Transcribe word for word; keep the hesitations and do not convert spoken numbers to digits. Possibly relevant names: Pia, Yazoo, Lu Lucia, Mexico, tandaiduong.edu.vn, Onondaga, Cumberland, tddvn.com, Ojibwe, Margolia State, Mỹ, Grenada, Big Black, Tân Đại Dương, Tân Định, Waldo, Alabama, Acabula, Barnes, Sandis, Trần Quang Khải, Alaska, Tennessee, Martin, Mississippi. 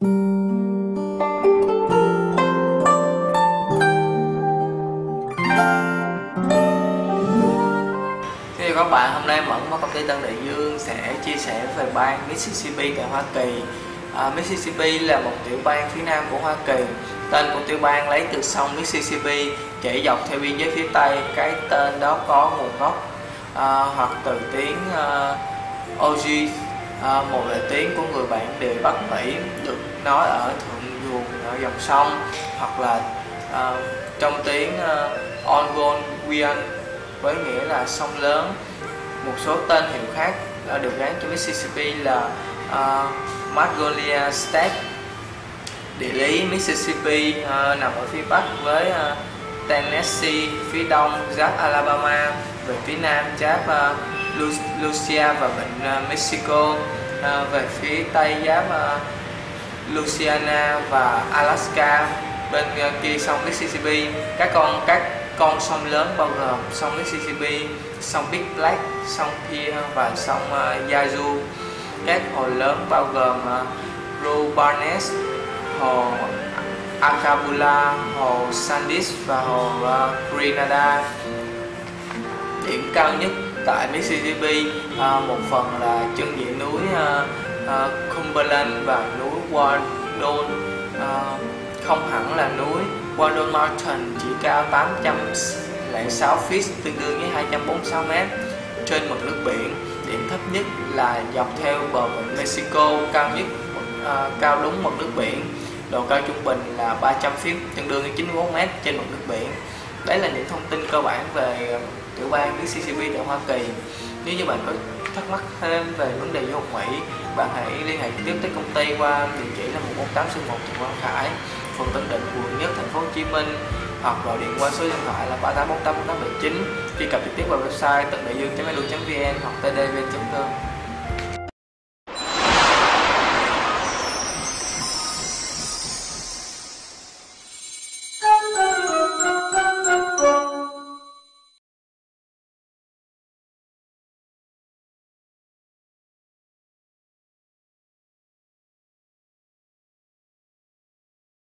Các bạn, hôm nay Mẫn và công ty Tân Đại Dương sẽ chia sẻ về bang Mississippi tại Hoa Kỳ. à, Mississippi là một tiểu bang phía nam của Hoa Kỳ. Tên của tiểu bang lấy từ sông Mississippi chảy dọc theo biên giới phía Tây. Cái tên đó có nguồn gốc à, hoặc từ tiếng à, Ojibwe, à, một loại tiếng của người bản địa Bắc Mỹ, được nói ở thượng nguồn ở dòng sông, hoặc là à, trong tiếng à, Onondaga với nghĩa là sông lớn. Một số tên hiệu khác được gắn cho Mississippi là uh, Margolia State. Địa lý Mississippi uh, nằm ở phía bắc với uh, Tennessee, phía đông giáp Alabama, về phía nam giáp uh, Lu Lucia và vịnh uh, Mexico, uh, về phía tây giáp uh, Louisiana và Alaska. Bên uh, kia sông Mississippi, các con các con sông lớn bao gồm sông Mississippi, sông Big Black, sông Pia và sông uh, Yazoo. Các hồ lớn bao gồm uh, Barnes, hồ Acabula, hồ Sandis và hồ uh, Grenada. Điểm cao nhất tại Mississippi, uh, một phần là chân diện núi uh, uh, Cumberland và núi Waldo, uh, không hẳn là núi Waldo Martin, chỉ cao tám trăm lẻ sáu feet, tương đương với hai trăm bốn mươi sáu mét, trên mực nước biển. Điểm thấp nhất là dọc theo bờ vịnh Mexico, cao nhất uh, cao đúng mực nước biển. Độ cao trung bình là ba trăm feet, tương đương với chín mươi mốt mét trên mực nước biển. Đấy là những thông tin cơ bản về tiểu bang Mississippi tại Hoa Kỳ. Nếu như bạn có thắc mắc thêm về vấn đề du học Mỹ, bạn hãy liên hệ tiếp tới công ty qua địa chỉ là một một tám một Trần Quang Khải, phường Tân Định, quận Nhất, thành phố Hồ Chí Minh, hoặc gọi điện qua số điện thoại là ba tám bốn tám bốn tám bảy chín, truy cập trực tiếp vào website tandaiduong chấm e d u chấm v n hoặc t d v chấm com.